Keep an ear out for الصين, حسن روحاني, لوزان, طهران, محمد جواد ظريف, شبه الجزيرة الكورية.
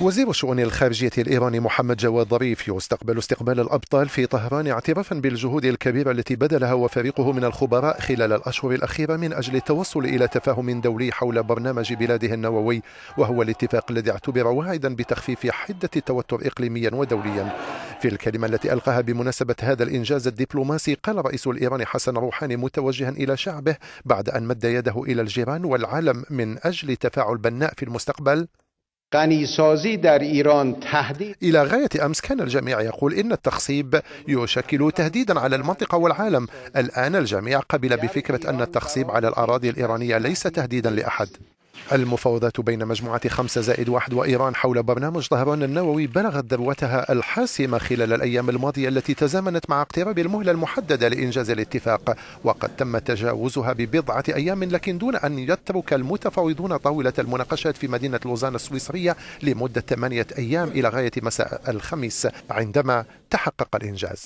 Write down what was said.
وزير الشؤون الخارجية الإيراني محمد جواد ظريف يستقبل استقبال الأبطال في طهران اعترافا بالجهود الكبيرة التي بذلها وفريقه من الخبراء خلال الأشهر الأخيرة من أجل التوصل إلى تفاهم دولي حول برنامج بلاده النووي، وهو الاتفاق الذي اعتبر واعدا بتخفيف حدة التوتر إقليميا ودوليا. في الكلمة التي ألقاها بمناسبة هذا الإنجاز الدبلوماسي قال رئيس الإيراني حسن روحاني متوجها إلى شعبه بعد أن مد يده إلى الجيران والعالم من أجل تفاعل بناء في المستقبل: إلى غاية أمس كان الجميع يقول إن التخصيب يشكل تهديدا على المنطقة والعالم. الآن الجميع قبل بفكرة أن التخصيب على الأراضي الإيرانية ليس تهديدا لأحد. المفاوضات بين مجموعة 5+1 وإيران حول برنامج طهران النووي بلغت ذروتها الحاسمة خلال الأيام الماضية التي تزامنت مع اقتراب المهلة المحددة لإنجاز الاتفاق، وقد تم تجاوزها ببضعة أيام، لكن دون أن يترك المتفاوضون طاولة المناقشات في مدينة لوزان السويسرية لمدة 8 أيام إلى غاية مساء الخميس عندما تحقق الإنجاز.